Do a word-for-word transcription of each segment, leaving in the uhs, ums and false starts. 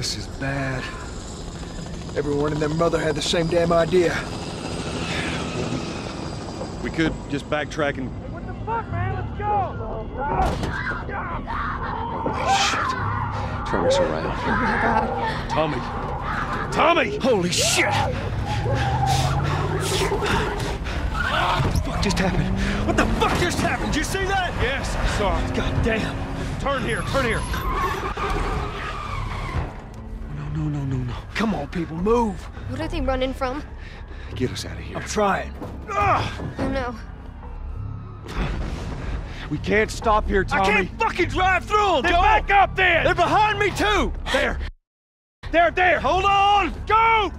This is bad. Everyone and their mother had the same damn idea. We could just backtrack and... Hey, what the fuck, man? Let's go! Shit. Turn us around. Tommy! Tommy! Holy shit! What the fuck just happened? What the fuck just happened? Did you see that? Yes, I saw it. God damn. Turn here, turn here. No, no, no, no. Come on, people, move. What are they running from? Get us out of here. I'm trying. Ugh. Oh, no. We can't stop here, Tommy. I can't fucking drive through them, Joel. Back up then. They're behind me, too. There. There, there. Hold on. Go.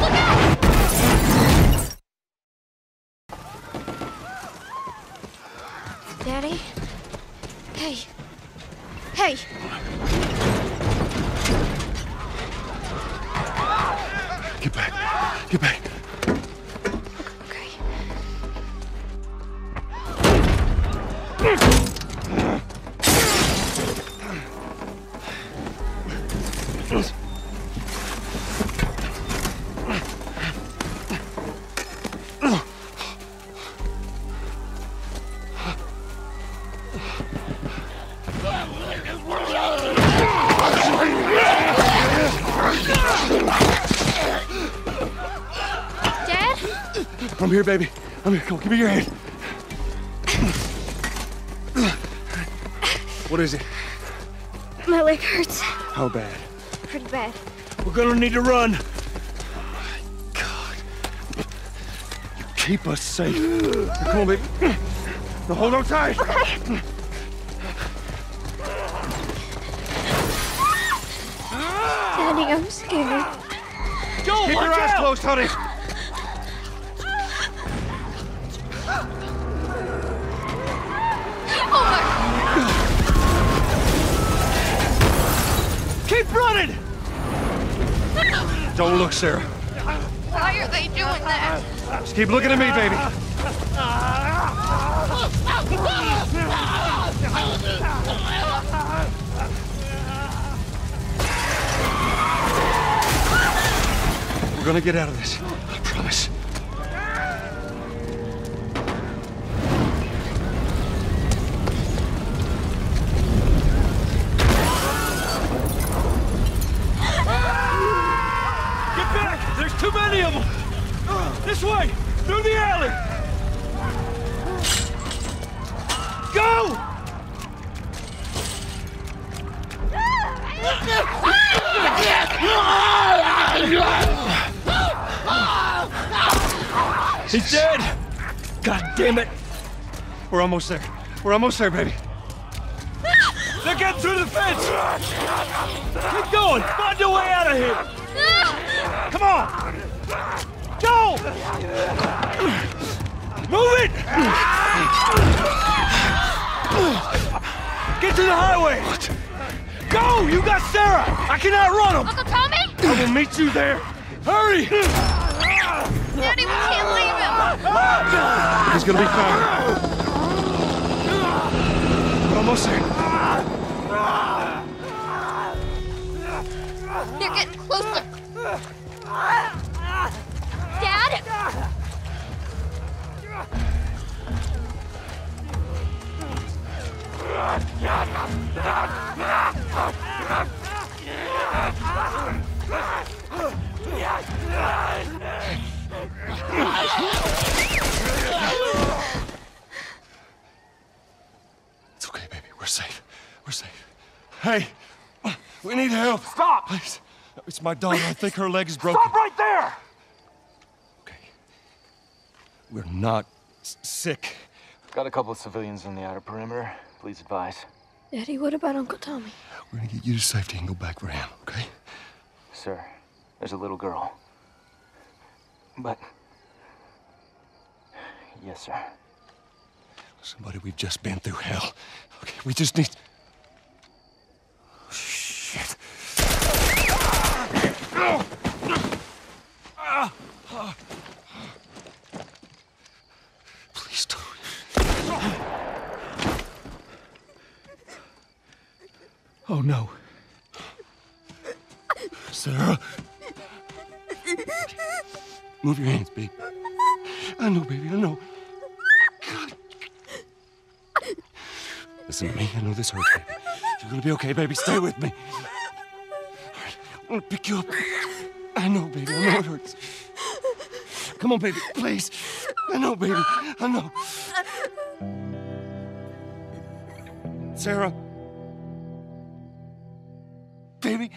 Look out! Daddy? Hey. Hey! Get back! Get back! Okay. I'm here, baby. I'm here. Come on, give me your hand. What is it? My leg hurts. How bad? Pretty bad. We're gonna need to run. Oh my God. You keep us safe. Come on, baby. Now hold on tight. Okay. Daddy, I'm scared. Joel, keep your eyes closed, honey. Keep running! Don't look, Sarah. Why are they doing that? Just keep looking at me, baby. We're gonna get out of this. I promise. Too many of them! This way! Through the alley! Go! He's dead! God damn it! We're almost there. We're almost there, baby. They're getting through the fence! Keep going! Find your way out of here! Come on! Joel! Move it! Get to the highway! What? Go! You got Sarah! I cannot run him! Uncle Tommy? I will meet you there! Hurry! Daddy, we can't leave him! He's gonna be fine. We're almost there. They're getting closer. Dad? It's okay, baby. We're safe. We're safe. Hey, we need help. Stop! Please. It's my daughter. I think her leg is broken. Stop right there! Okay. We're not sick. Got a couple of civilians on the outer perimeter. Please advise. Daddy, what about Uncle Tommy? We're gonna get you to safety and go back for him, okay? Sir, there's a little girl. But... Yes, sir. Somebody, we've just been through hell. Okay, we just need... Oh, shit. Please don't. Oh, no. Sarah. Move your hands, baby. I know, baby, I know. God. Listen to me, I know this hurts, baby. You're gonna be okay, baby. Stay with me. All right, I'm gonna pick you up. I know, baby, I know it hurts. Come on, baby, please. I know, baby, I know. Sarah. Baby.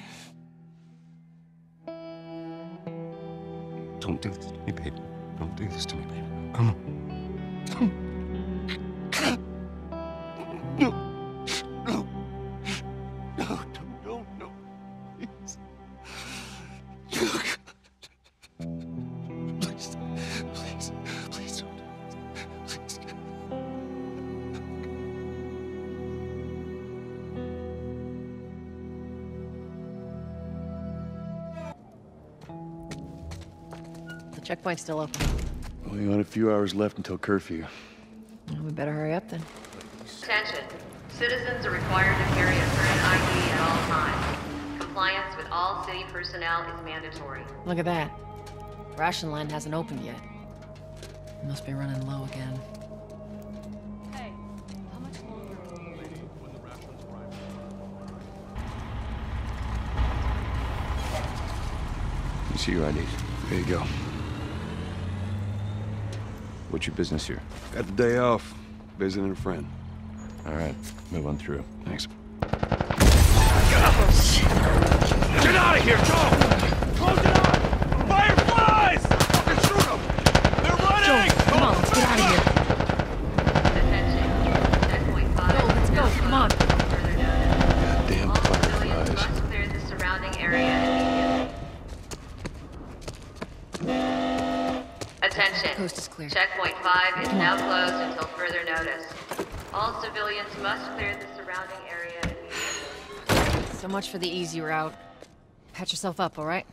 Don't do this to me, baby. Don't do this to me, baby. Come on. Come on. No. No. No, no, no, no. Please. Oh, God. Please. Please. Please don't do this. Please. The checkpoint's still open. Only on a few hours left until curfew. Well, we better hurry up then. Attention. Citizens are required to carry a current I D at all times. Compliance with all city personnel is mandatory. Look at that. Ration line hasn't opened yet. It must be running low again. Hey, how much longer will you need when the rations arrive? You see your I D. There you go. What's your business here? Got the day off. Visiting a friend. All right, move on through. Thanks. Oh, shit. Get out of here, Joel! Close it on! Fireflies! Fucking shoot them! They're running! Joel, come on, let's get out of here. Joel, let's go, come on. Goddamn fireflies. Must clear the surrounding area immediately. Attention. The coast is clear. Checkpoint five is now closed until further notice. All civilians must clear the surrounding area immediately. So much for the easy route. Patch yourself up, all right?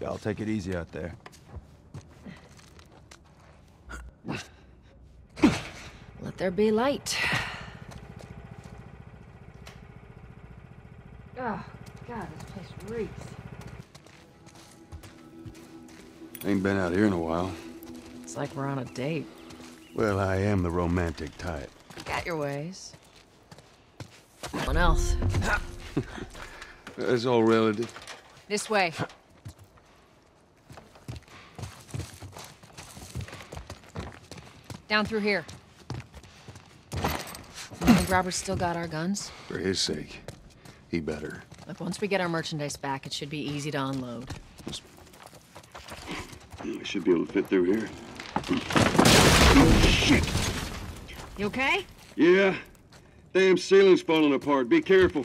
Y'all take it easy out there. Let there be light. Oh, God, this place reeks. Ain't been out here in a while. It's like we're on a date. Well, I am the romantic type. You got your ways. Someone else. It's all relative. This way. Down through here. Robert's still got our guns? For his sake, he better. Look, once we get our merchandise back, it should be easy to unload. I should be able to fit through here. Oh, shit! You okay? Yeah. Damn ceiling's falling apart. Be careful.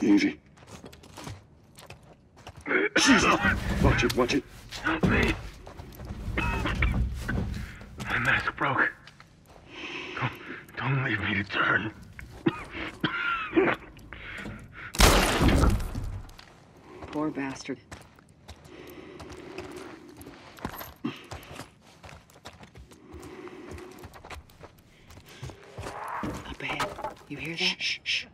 Easy. Jesus! Watch it, watch it. Help me. My mask broke. Don't, don't leave me to turn. Poor bastard. Up ahead. You hear that? Shh, shh.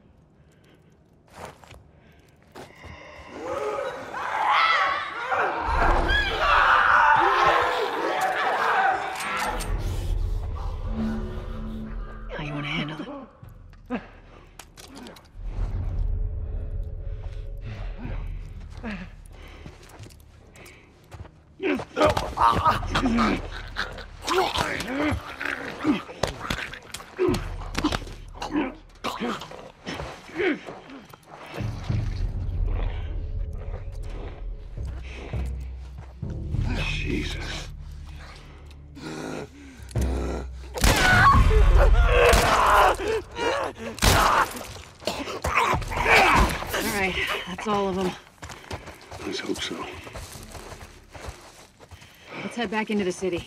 Back into the city.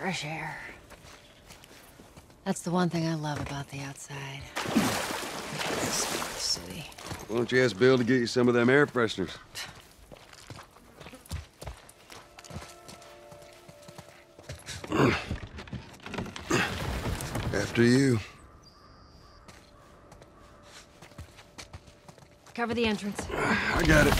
Fresh air. That's the one thing I love about the outside. It's the city. Why don't you ask Bill to get you some of them air fresheners? After you. Cover the entrance. I got it.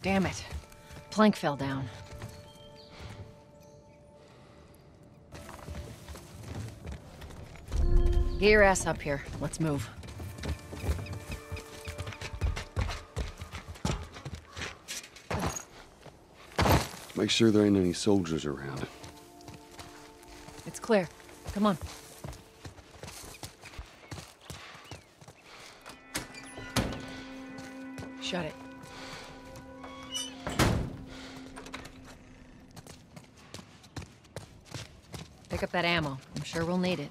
Damn it. Plank fell down. Get your ass up here. Let's move. Make sure there ain't any soldiers around. It's clear. Come on. Shut it. Pick up that ammo. I'm sure we'll need it.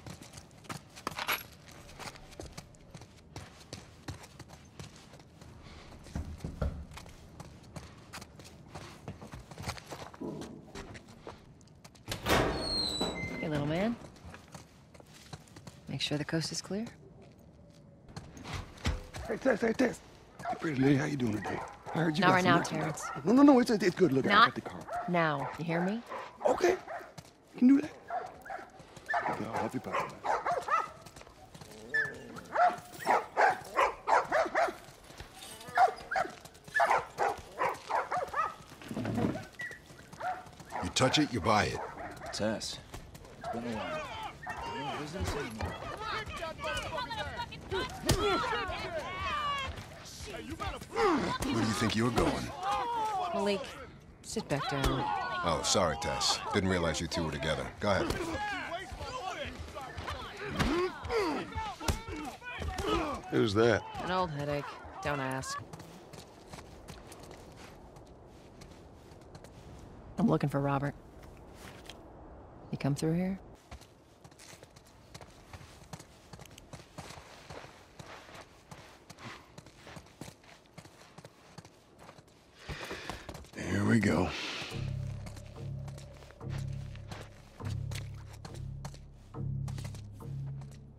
Sure the coast is clear? Hey, Tess, hey, Tess. Hey, pretty lady, how you doing today? I heard you Not got right now, Terrence. No, no, no, it's, it's good. Look, Not I got the car. now. You hear me? Okay. You can do that. Okay, I'll help you pass it. You touch it, you buy it. Tess, it's been a while. Yeah, where do you think you're going? Malik, sit back down. Oh, sorry, Tess. Didn't realize you two were together. Go ahead. Who's that? An old headache. Don't ask. I'm looking for Robert. You come through here? Go.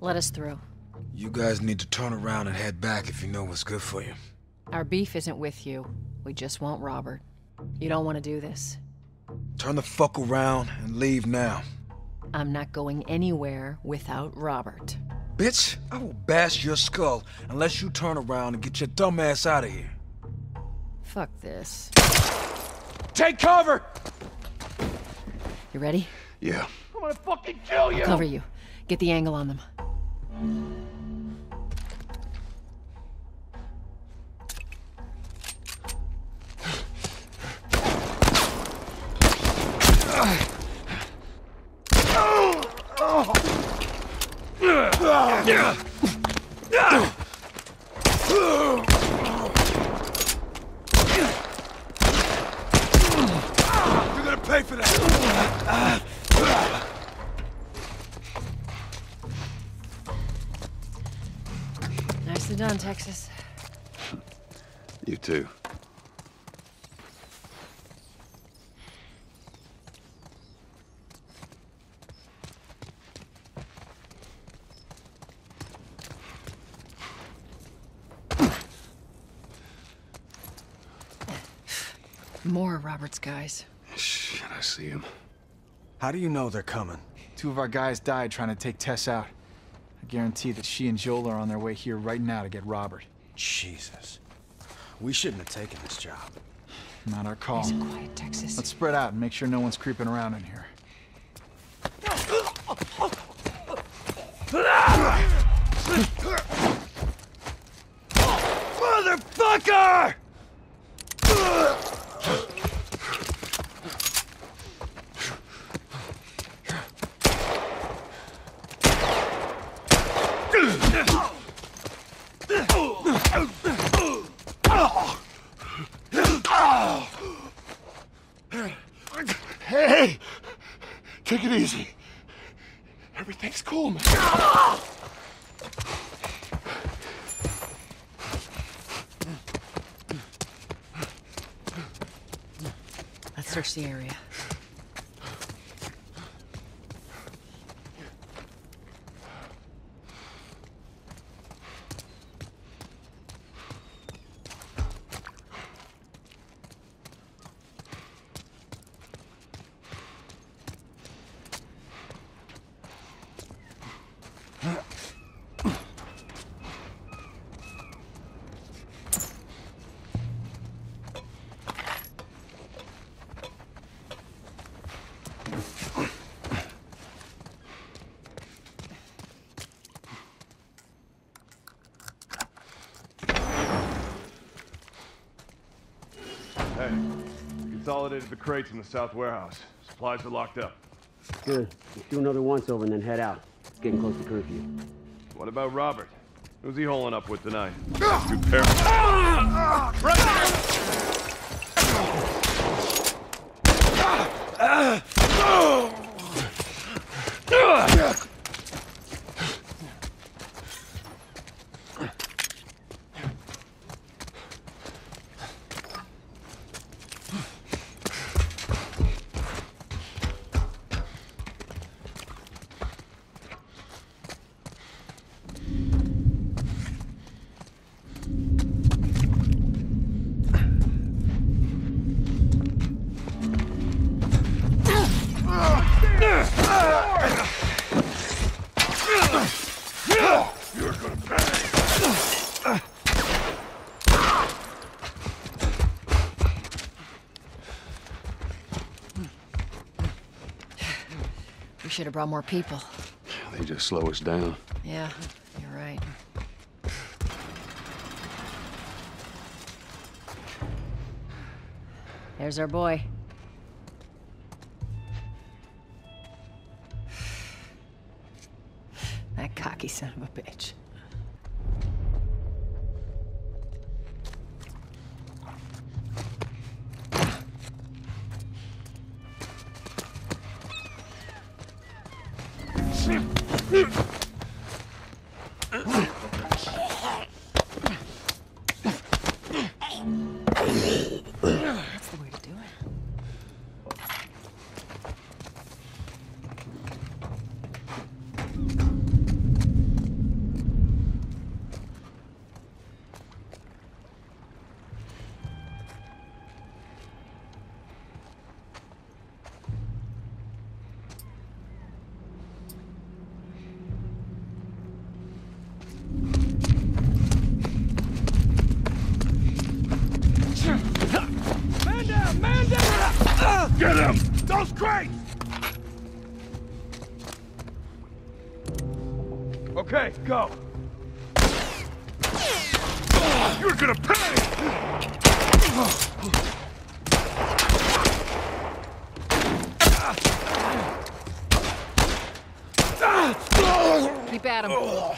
Let us through. You guys need to turn around and head back if you know what's good for you. Our beef isn't with you. We just want Robert. You don't want to do this. Turn the fuck around and leave now. I'm not going anywhere without Robert. Bitch, I will bash your skull unless you turn around and get your dumb ass out of here. Fuck this. Take cover! You ready? Yeah. I'm gonna fucking kill you! I'll cover you. Get the angle on them. Nicely done, Texas. You too. More Robert's guys. Shit, I see him. How do you know they're coming? Two of our guys died trying to take Tess out. I guarantee that she and Joel are on their way here right now to get Robert. Jesus. We shouldn't have taken this job. Not our call. He's quiet, Texas. Let's spread out and make sure no one's creeping around in here. Motherfucker! Everything's cool, man. Ah! Let's search the area. Consolidated the crates in the south warehouse. Supplies are locked up. Good. Let's do another once over and then head out. It's getting close to curfew. What about Robert? Who's he holing up with tonight? Two parents. Should have brought more people. They just slow us down. Yeah, you're right. There's our boy. That cocky son of a bitch. Go! You're gonna pay! Keep at him. Oh.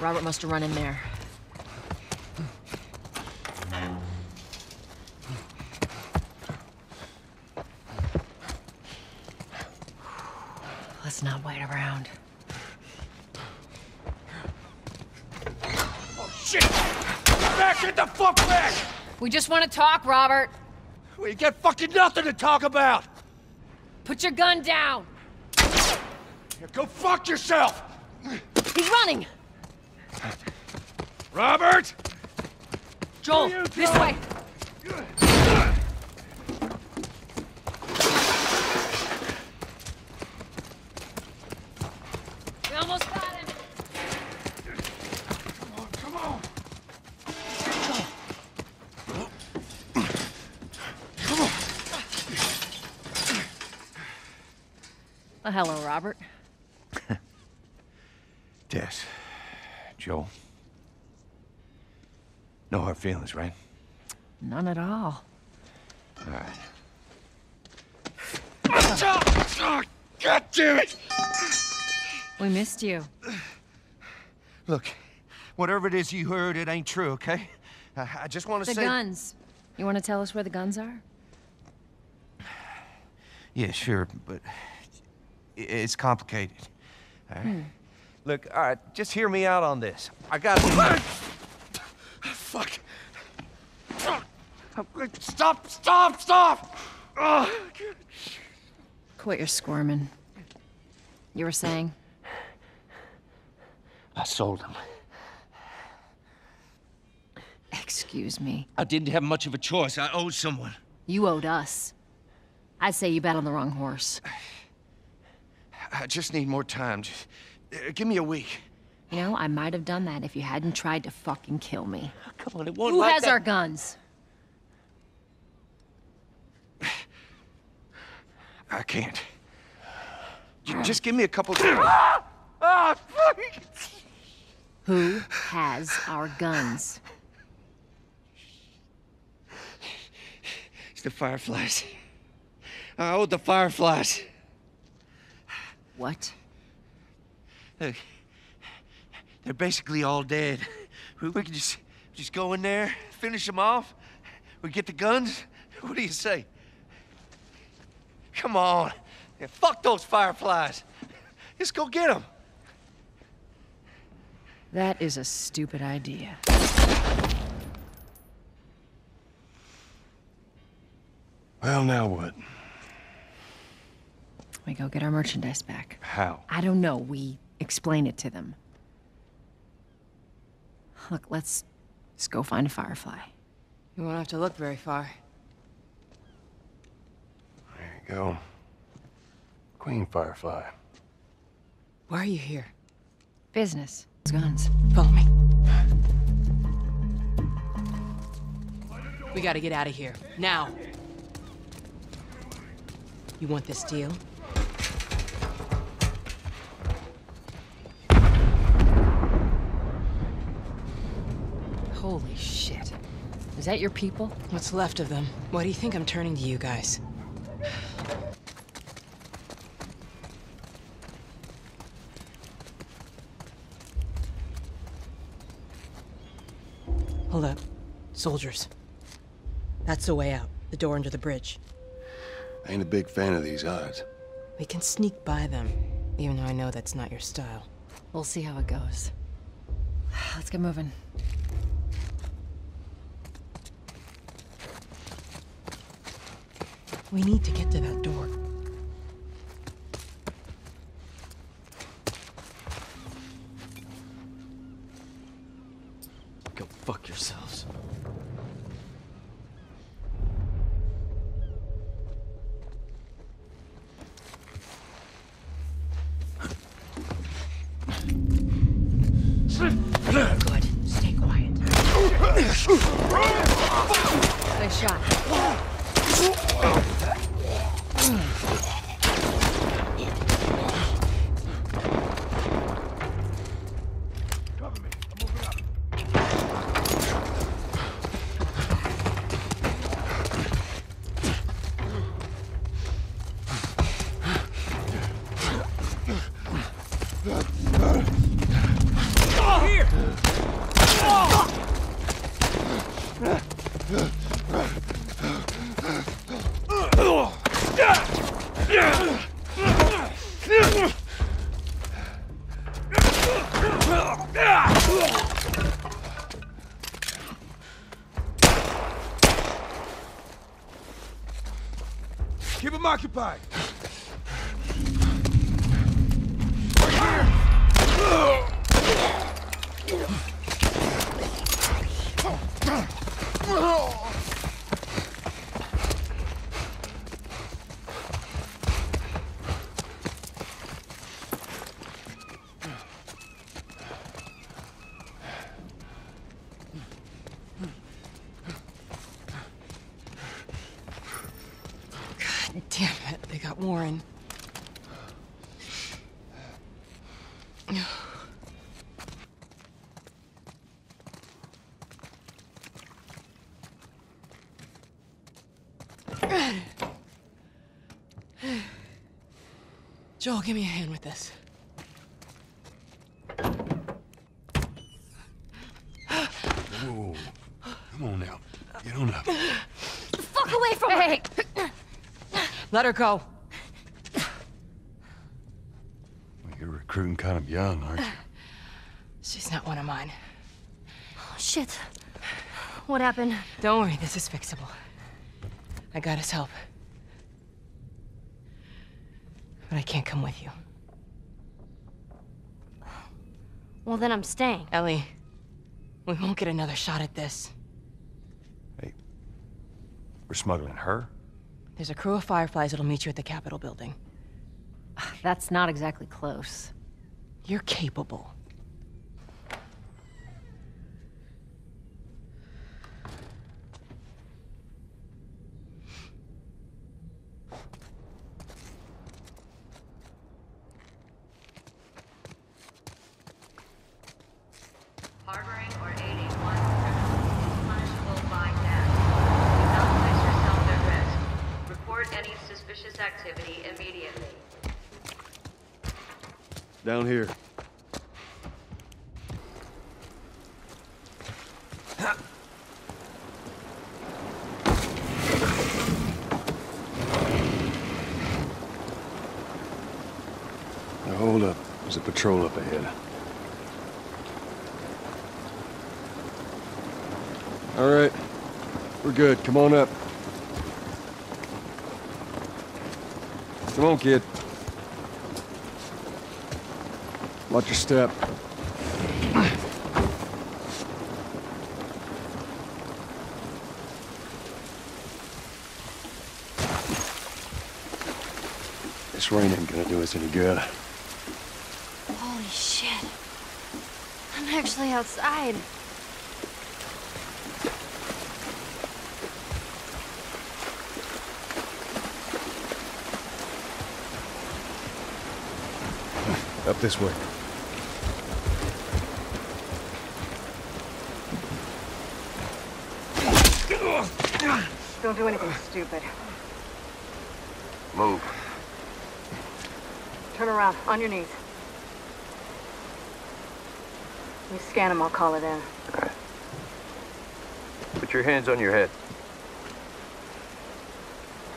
Robert must have run in there. Let's not wait around. Oh, shit! Back! Get the fuck back! We just want to talk, Robert. We got fucking nothing to talk about! Put your gun down! Here, go fuck yourself! He's running! Robert! Joel, you, Joel, this way! We almost got him! Come on, come on! Joel! Well, hello, Robert. Tess, Joel. No hard feelings, right? None at all. All right. Oh, God damn it! We missed you. Look, whatever it is you heard, it ain't true, okay? I, I just want to say... The guns. You want to tell us where the guns are? Yeah, sure, but it, it's complicated. All right? Hmm. Look, all right, just hear me out on this. I got... Fuck. Stop, stop, stop! Oh, God. Quit your squirming. You were saying? I sold them. Excuse me. I didn't have much of a choice. I owed someone. You owed us. I'd say you bet on the wrong horse. I just need more time. Just, uh, give me a week. You know, I might have done that if you hadn't tried to fucking kill me. Oh, come on, it won't like that. Who has our guns? I can't. J just give me a couple... Ah! Ah, fuck! Who has our guns? It's the Fireflies. I owe the Fireflies. What? Look, they're basically all dead. We, we can just, just go in there, finish them off. We get the guns. What do you say? Come on. Yeah, fuck those Fireflies. Let's go get them. That is a stupid idea. Well, now what? We go get our merchandise back. How? I don't know. We explain it to them. Look, let's, let's go find a Firefly. You won't have to look very far. There you go. Queen Firefly. Why are you here? Business. Guns. Follow me. We gotta get out of here. Now. You want this deal? Holy shit. Is that your people? What's left of them? Why do you think I'm turning to you guys? Hold up. Soldiers. That's the way out. The door under the bridge. I ain't a big fan of these odds. We can sneak by them, even though I know that's not your style. We'll see how it goes. Let's get moving. We need to get to that door. Fuck yourselves. Good. Stay quiet. Good shot. Keep him occupied. Damn it, they got Warren. Joel, give me a hand with this. Whoa. Come on now. Get on up. The fuck away from hey. her! Let her go. Well, you're recruiting kind of young, aren't you? She's not one of mine. Oh, shit. What happened? Don't worry, this is fixable. I got his help. But I can't come with you. Well, then I'm staying. Ellie, we won't get another shot at this. Hey, we're smuggling her? There's a crew of Fireflies that'll meet you at the Capitol building. That's not exactly close. You're capable. Down here. Now hold up. There's a patrol up ahead. All right. We're good. Come on up. Come on, kid. Watch your step. This rain ain't gonna do us any good. Holy shit. I'm actually outside. Up this way. Don't do anything stupid. Move. Turn around, on your knees. You scan them, I'll call it in. Okay. Put your hands on your head.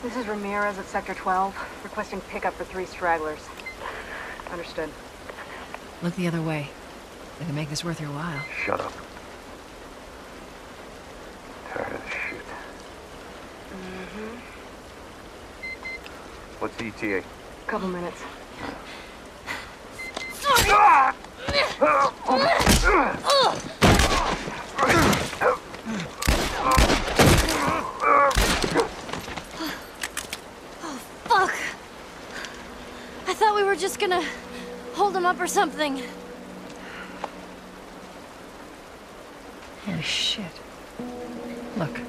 This is Ramirez at Sector twelve, requesting pickup for three stragglers. Understood. Look the other way. I can make this worth your while. Shut up. What's the E T A? Couple minutes. Oh, fuck. I thought we were just gonna hold him up or something. Holy shit. Look.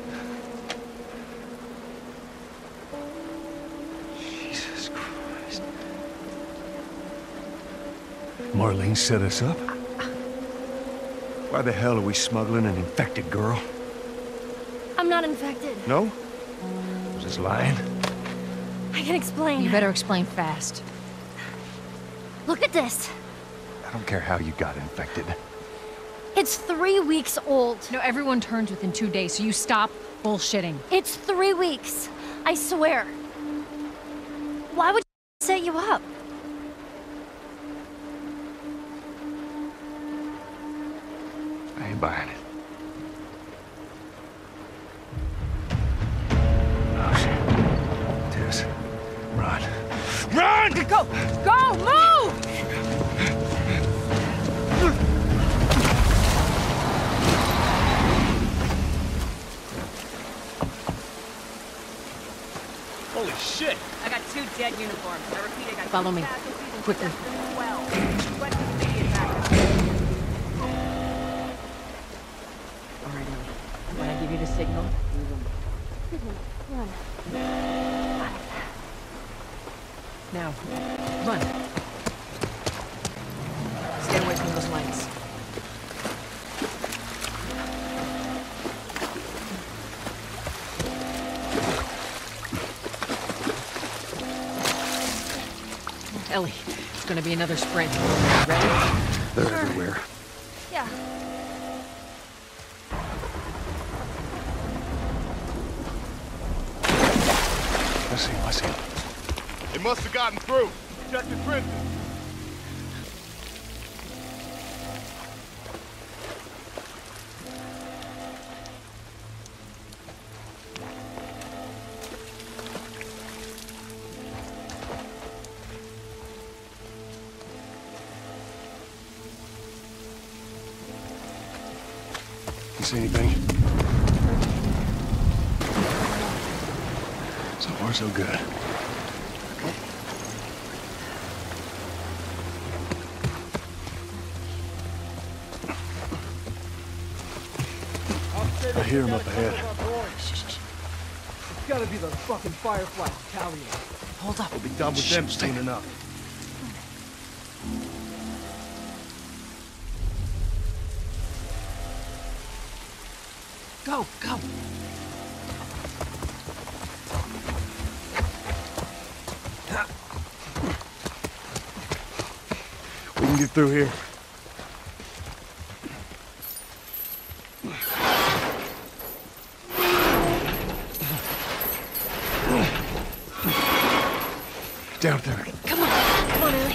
Marlene set us up? Why the hell are we smuggling an infected girl? I'm not infected. No? Was this lying? I can explain. You better explain fast. Look at this. I don't care how you got infected. It's three weeks old. No, everyone turns within two days, so you stop bullshitting. It's three weeks. I swear. Why would you set you up? Buying it. Oh, shit. Tess, run. Run! Go! Go! Move! Holy shit! I got two dead uniforms. I repeat, I got Follow me. Quickly. Give you the signal. Run. Now, run. Stay away from those lights. Ellie. It's gonna be another sprint. Ready? They're sure. everywhere. Yeah. I see, I see. It must have gotten through. Check the trenches. See anything? So far, so good. I hear him up ahead. It's gotta be those fucking Fireflies carrying. Hold up. We'll be done with Shh, them soon enough. Go, go! We can get through here. Down there. Come on, come on, Ellie.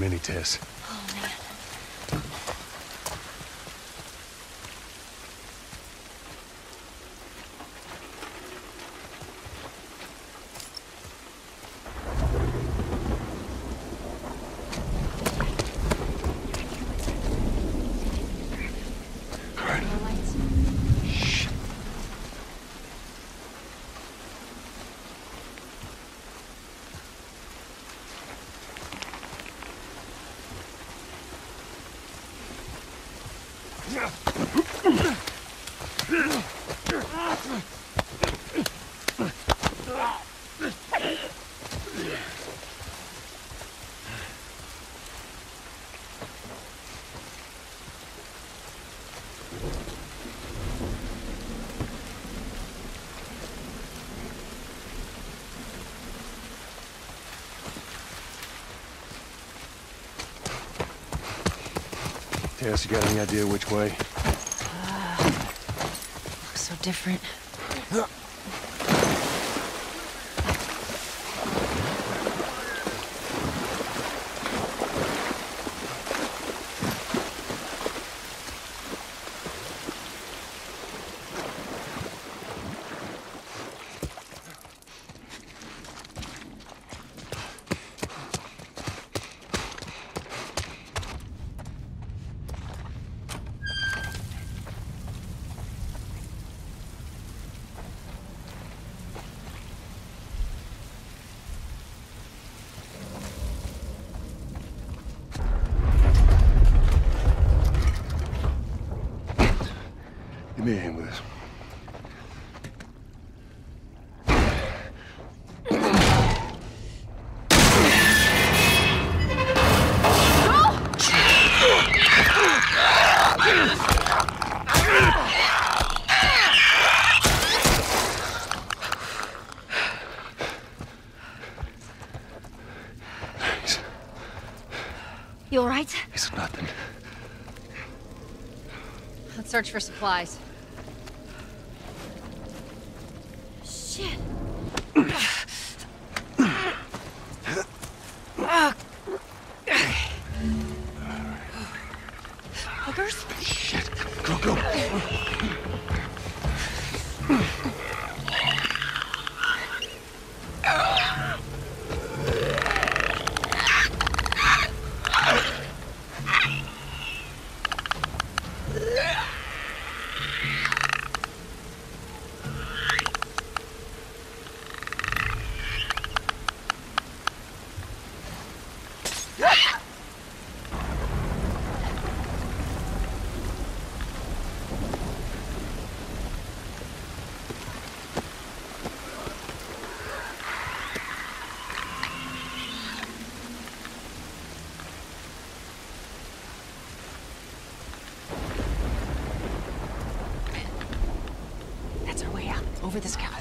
Many Tess. Oh, man. All right. Shh. Tess, you got any idea which way? Uh, looks so different. Uh. Give me a hand with this. You all right? It's nothing. Let's search for supplies. over this Capitol.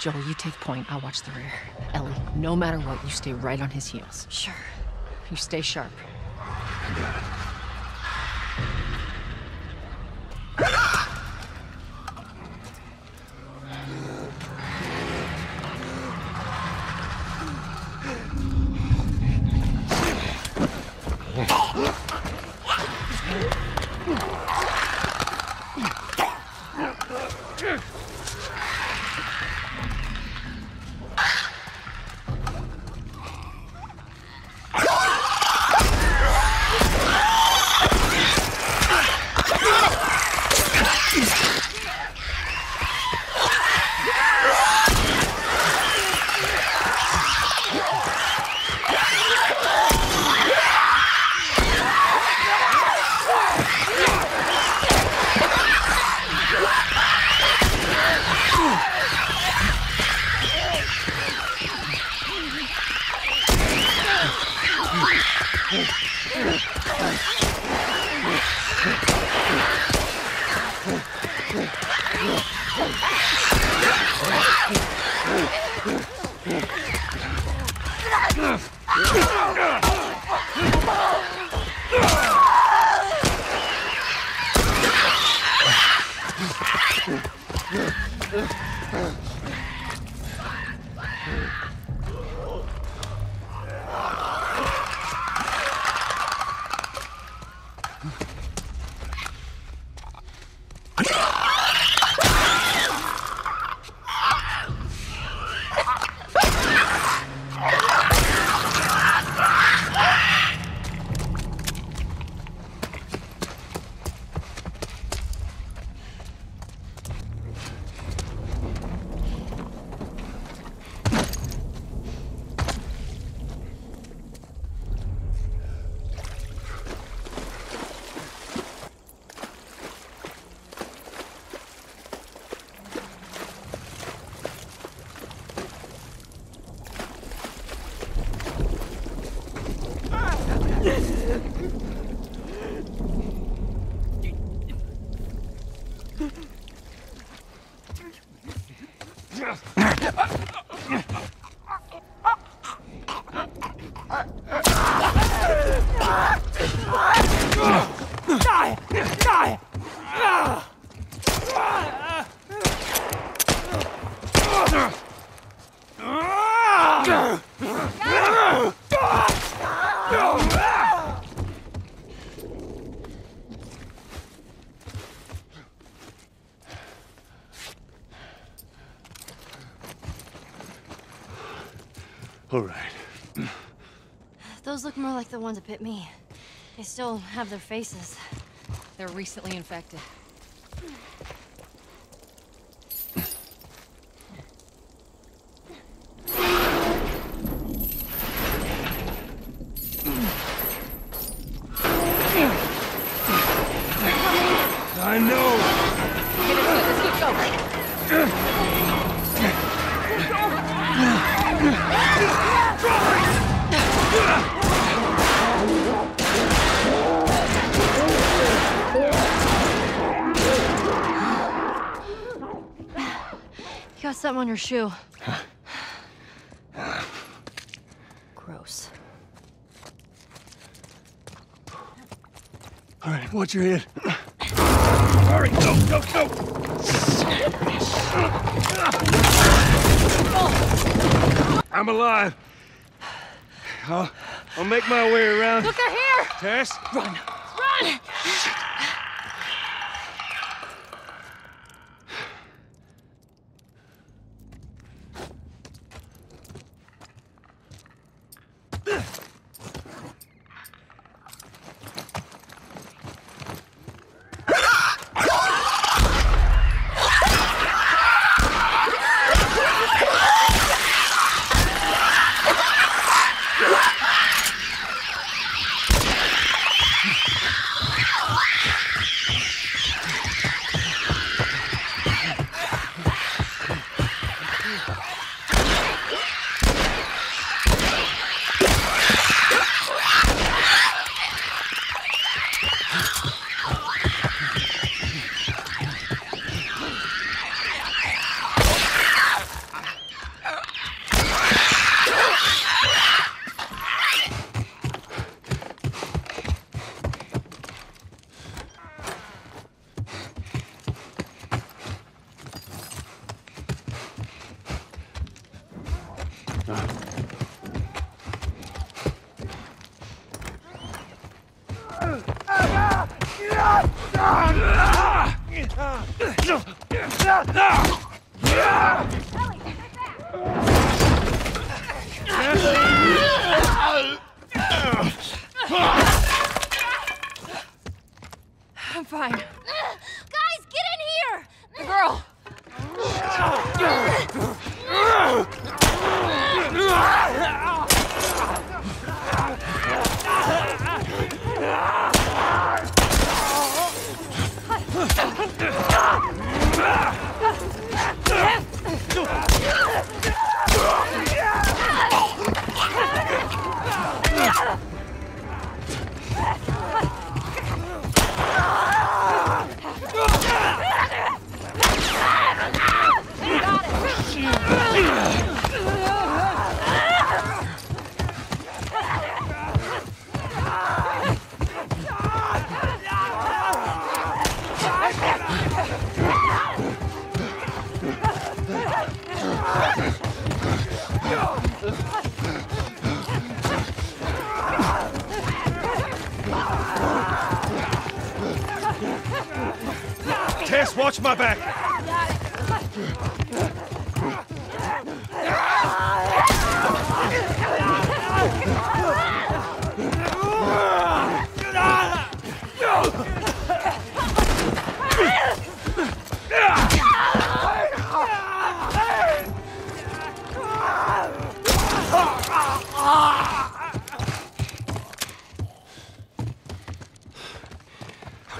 Joel, you take point. I'll watch the rear. Ellie, no matter what, you stay right on his heels. Sure. You stay sharp. I got it. All right. Those look more like the ones that bit me. They still have their faces. They're recently infected. I know! Get into it, let's keep going! You got something on your shoe. Gross. All right, watch your head. Hurry, go, go, go! I'm alive. I'll, I'll make my way around. Look, they're here! Tess, run! Run! Shit. Watch my back! That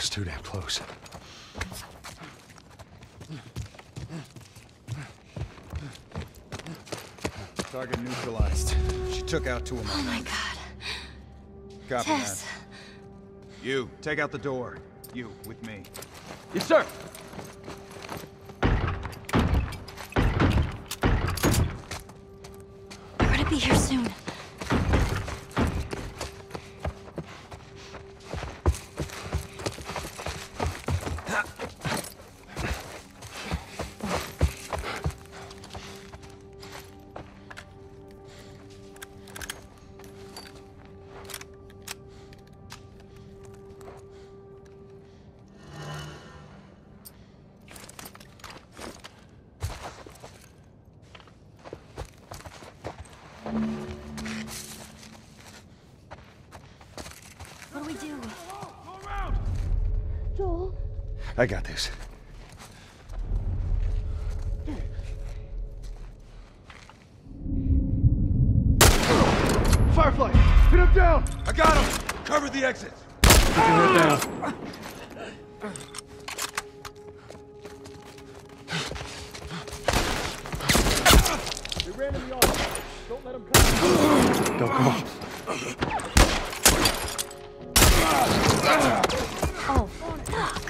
was too damn close. Target neutralized. She took out two of them. Oh my god. Copy that. You, take out the door. You, with me. Yes, sir! We're gonna be here soon. I got this. Firefly, hit him down! I got him! Cover the exit! Keep your head down. They ran in the office. Don't let them come. Don't go. Oh, fuck.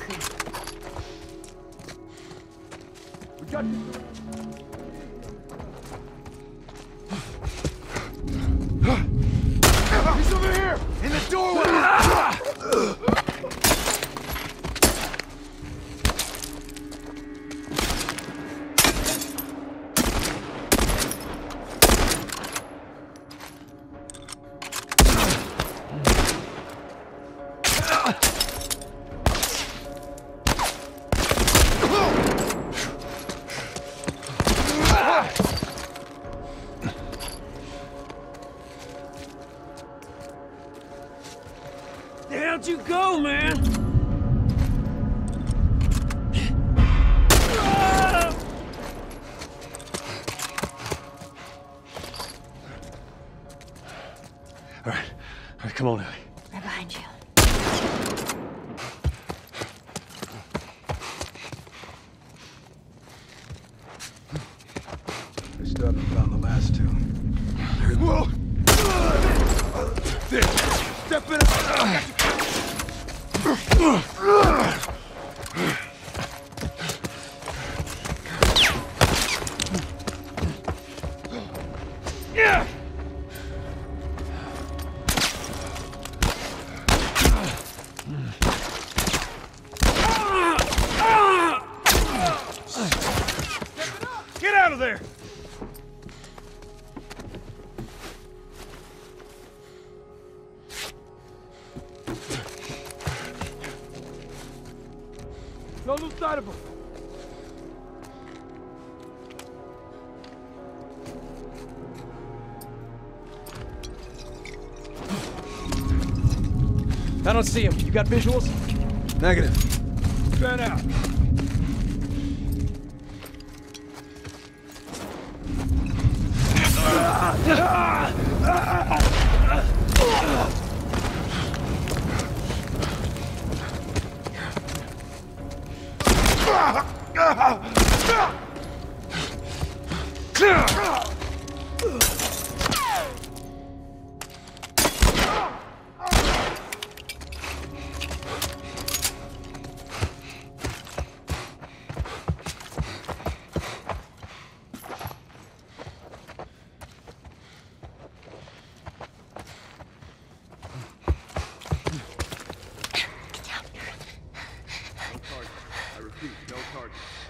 We got you. He's over here! In the doorway! Ah! Come on, Ellie. We're behind you. I stopped and found the last two. Whoa! There. Step in. Yeah! I don't see him. You got visuals? Negative. Fan out.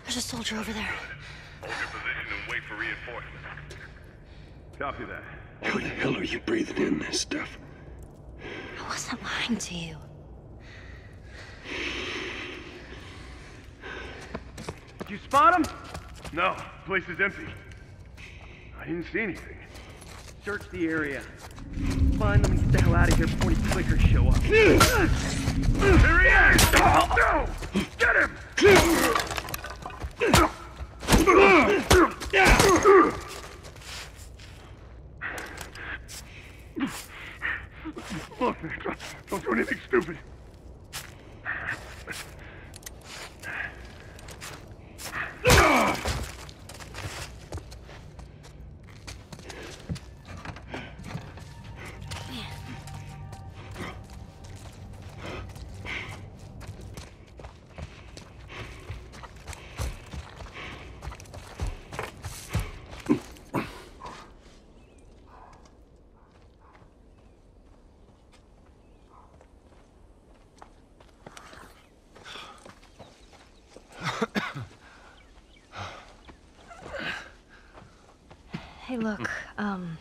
There's a soldier over there. Hold your position and wait for reinforcements. Copy that. How the hell are you breathing in this stuff? I wasn't lying to you. Did you spot him? No, the place is empty. I didn't see anything. Search the area. Find them and get the hell out of here before any clickers show up. Here he is! No! Get him! Look, don't, don't do anything stupid. Hey, look, um,